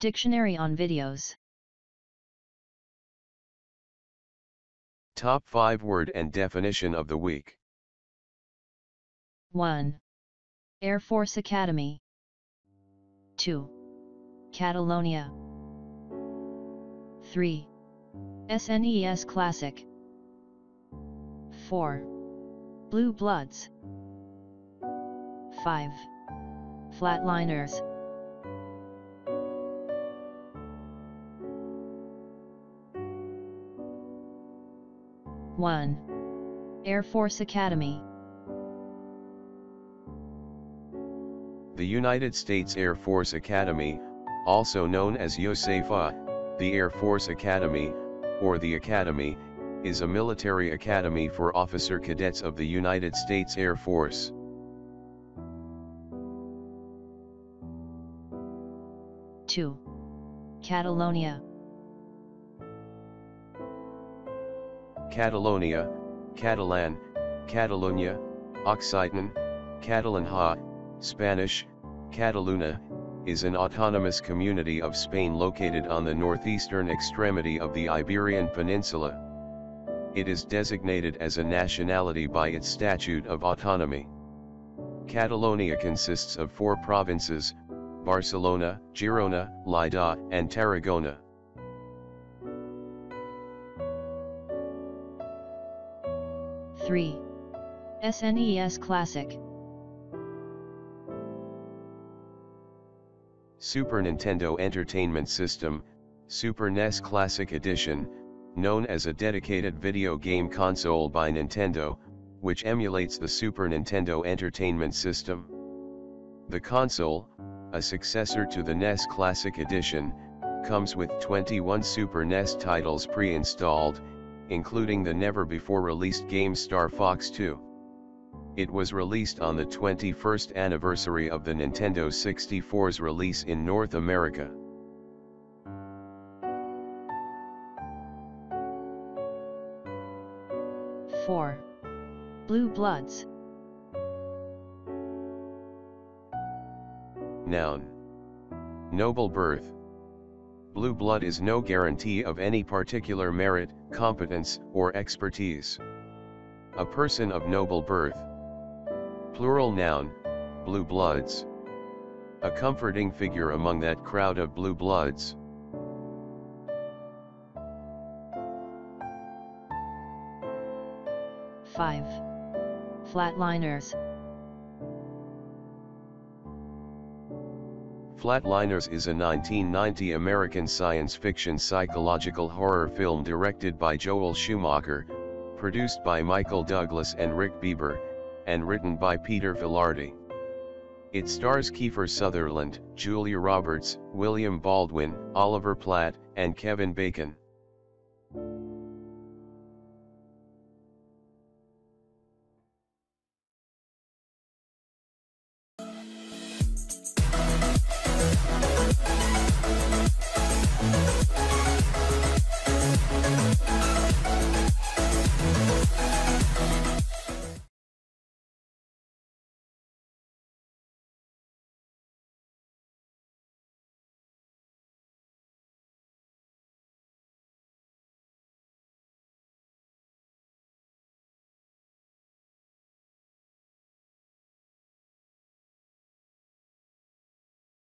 Dictionary on videos. Top 5 word and definition of the week. 1. Air Force Academy. 2. Catalonia. 3. SNES Classic. 4. Blue Bloods. 5. Flatliners. One. Air Force Academy. The United States Air Force Academy, also known as USAFA, the Air Force Academy, or the Academy, is a military academy for officer cadets of the United States Air Force. Two. Catalonia. Catalonia, Catalan, Catalonia, Occitan, Catalanha, Spanish, Catalunya, is an autonomous community of Spain located on the northeastern extremity of the Iberian Peninsula. It is designated as a nationality by its Statute of Autonomy. Catalonia consists of 4 provinces: Barcelona, Girona, Lleida, and Tarragona. 3. SNES Classic. Super Nintendo Entertainment System, Super NES Classic Edition, known as a dedicated video game console by Nintendo, which emulates the Super Nintendo Entertainment System. The console, a successor to the NES Classic Edition, comes with 21 Super NES titles pre-installed, including the never-before-released game Star Fox 2. It was released on the 21st anniversary of the Nintendo 64's release in North America. 4. Blue Bloods. Noun. Noble birth. Blue blood is no guarantee of any particular merit, competence, or expertise. A person of noble birth. Plural noun, blue bloods. A comforting figure among that crowd of blue bloods. 5. Flatliners. Flatliners is a 1990 American science fiction psychological horror film directed by Joel Schumacher, produced by Michael Douglas and Rick Bieber, and written by Peter Filardi. It stars Kiefer Sutherland, Julia Roberts, William Baldwin, Oliver Platt, and Kevin Bacon.